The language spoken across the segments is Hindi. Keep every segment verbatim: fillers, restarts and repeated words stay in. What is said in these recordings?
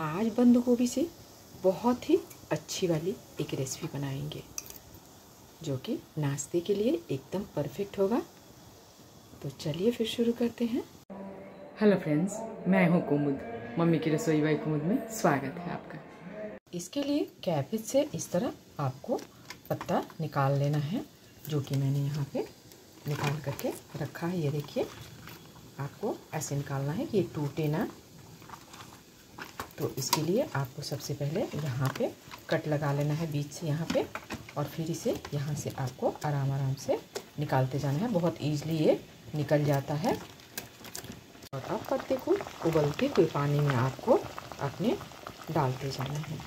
आज बंद गोभी से बहुत ही अच्छी वाली एक रेसिपी बनाएंगे जो कि नाश्ते के लिए एकदम परफेक्ट होगा। तो चलिए फिर शुरू करते हैं। हेलो फ्रेंड्स, मैं हूँ कुमुद, मम्मी की रसोई बाय कुमुद में स्वागत है आपका। इसके लिए कैबेज से इस तरह आपको पत्ता निकाल लेना है, जो कि मैंने यहाँ पे निकाल करके रखा है। ये देखिए, आपको ऐसे निकालना है कि ये टूटे ना। तो इसके लिए आपको सबसे पहले यहाँ पे कट लगा लेना है बीच से यहाँ पे, और फिर इसे यहाँ से आपको आराम आराम से निकालते जाना है। बहुत ईजिली ये निकल जाता है। और अब पत्ते को उबलते हुए पानी में आपको अपने डालते जाना है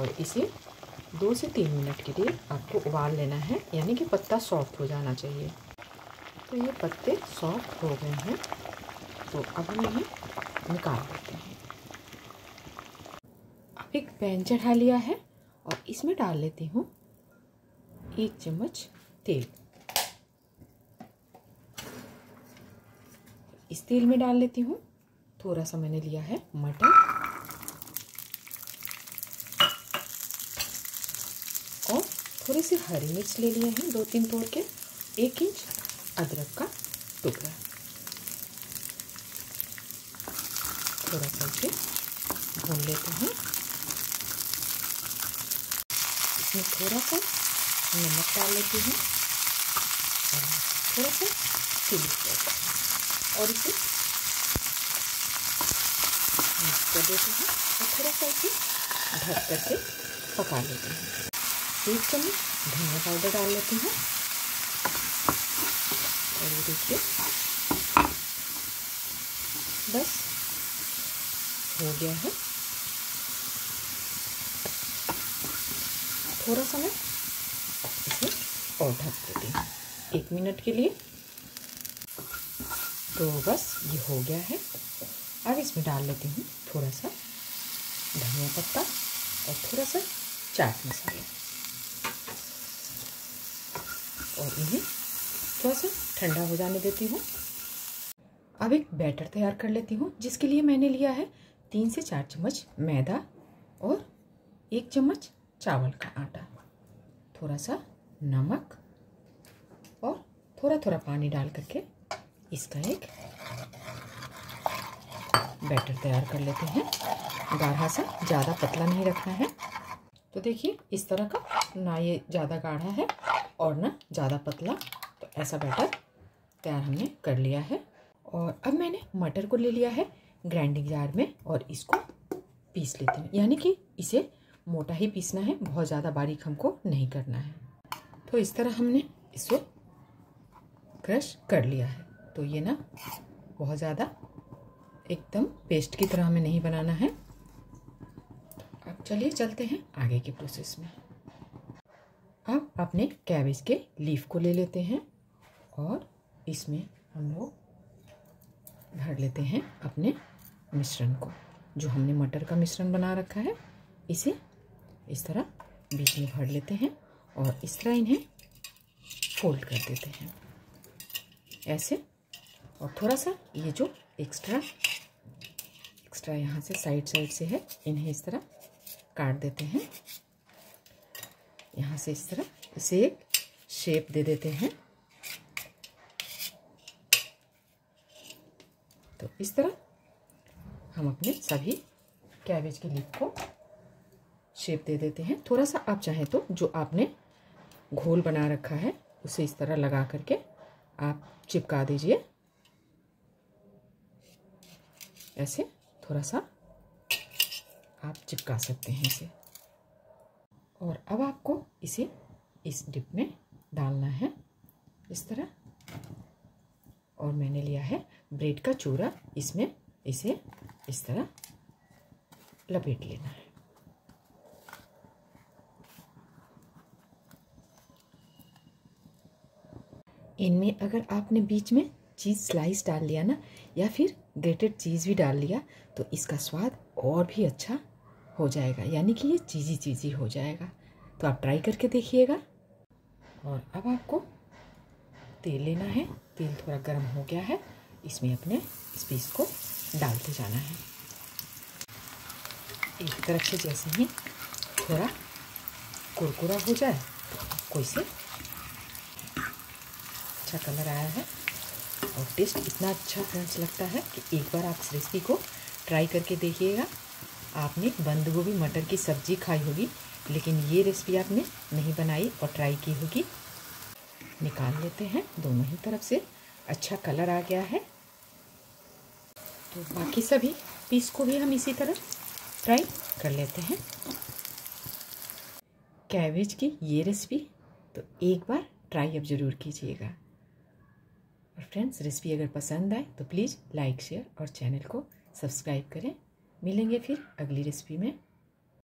और इसे दो से तीन मिनट के लिए आपको उबाल लेना है, यानी कि पत्ता सॉफ्ट हो जाना चाहिए। तो ये पत्ते सॉफ्ट हो गए हैं, तो अब हम इन्हें निकाल लेते हैं। अब एक पैन चढ़ा लिया है और इसमें डाल लेती हूँ एक चम्मच तेल। इस तेल में डाल लेती हूँ थोड़ा सा, मैंने लिया है मटर और थोड़ी सी हरी मिर्च ले लिए हैं, दो तीन तोड़ के। एक इंच अदरक का टुकड़ा, थोड़ा सा इसे भून लेते हैं। इसमें थोड़ा सा नमक डाल लेती हूँ और थोड़ा सा चीनी डालते हैं और इसे मिक्स कर देते हैं और थोड़ा सा इसे ढक करके पका लेते हैं। एक चम्मच धनिया पाउडर डाल लेती हूँ और ये देखिए बस हो गया है। थोड़ा सा मैं इसे और ढक देती हूँ एक मिनट के लिए। तो बस ये हो गया है। अब इसमें डाल लेती हूँ थोड़ा सा धनिया पत्ता और थोड़ा सा चाट मसाला और इन्हें थोड़ा सा ठंडा हो जाने देती हूँ। अब एक बैटर तैयार कर लेती हूँ, जिसके लिए मैंने लिया है तीन से चार चम्मच मैदा और एक चम्मच चावल का आटा, थोड़ा सा नमक और थोड़ा थोड़ा पानी डाल करके इसका एक बैटर तैयार कर लेते हैं। गाढ़ा सा, ज़्यादा पतला नहीं रखना है। तो देखिए इस तरह का, ना ये ज़्यादा गाढ़ा है और ना ज़्यादा पतला। तो ऐसा बैटर तैयार हमने कर लिया है। और अब मैंने मटर को ले लिया है ग्राइंडिंग जार में और इसको पीस लेते हैं, यानी कि इसे मोटा ही पीसना है, बहुत ज़्यादा बारीक हमको नहीं करना है। तो इस तरह हमने इसे क्रश कर लिया है। तो ये ना बहुत ज़्यादा एकदम पेस्ट की तरह हमें नहीं बनाना है। तो अब चलिए चलते हैं आगे के प्रोसेस में। अब अपने कैबेज के लीफ को ले लेते हैं और इसमें हम लोग भर लेते हैं अपने मिश्रण को, जो हमने मटर का मिश्रण बना रखा है। इसे इस तरह बीच में भर लेते हैं और इस तरह इन्हें फोल्ड कर देते हैं ऐसे। और थोड़ा सा ये जो एक्स्ट्रा एक्स्ट्रा यहाँ से साइड साइड से है, इन्हें इस तरह काट देते हैं। यहाँ से इस तरह इसे एक शेप दे देते हैं। तो इस तरह हम अपने सभी कैबेज के लीफ को शेप दे देते हैं। थोड़ा सा आप चाहें तो जो आपने घोल बना रखा है उसे इस तरह लगा करके आप चिपका दीजिए ऐसे। थोड़ा सा आप चिपका सकते हैं इसे। और अब आपको इसे इस डिप में डालना है इस तरह। और मैंने लिया है ब्रेड का चूरा, इसमें इसे इस तरह लपेट लेना है। इनमें अगर आपने बीच में चीज़ स्लाइस डाल लिया ना, या फिर ग्रेटेड चीज़ भी डाल लिया, तो इसका स्वाद और भी अच्छा हो जाएगा, यानी कि ये चीज़ी चीज़ी हो जाएगा। तो आप ट्राई करके देखिएगा। और अब आपको तेल लेना है। तेल थोड़ा गर्म हो गया है इसमें अपने इस पीस को डालते जाना है। एक तरफ से जैसे ही थोड़ा कुरकुरा हो जाए, कोई से अच्छा कलर आया है और टेस्ट इतना अच्छा फ्रेंड्स लगता है कि एक बार आप इस रेसिपी को ट्राई करके देखिएगा। आपने बंद गोभी मटर की सब्ज़ी खाई होगी, लेकिन ये रेसिपी आपने नहीं बनाई और ट्राई की होगी। निकाल लेते हैं दोनों ही तरफ से, अच्छा कलर आ गया है। तो बाकी सभी पीस को भी हम इसी तरह ट्राई कर लेते हैं। कैबेज की ये रेसिपी तो एक बार ट्राई अब ज़रूर कीजिएगा। और फ्रेंड्स, रेसिपी अगर पसंद आए तो प्लीज़ लाइक शेयर और चैनल को सब्सक्राइब करें। मिलेंगे फिर अगली रेसिपी में।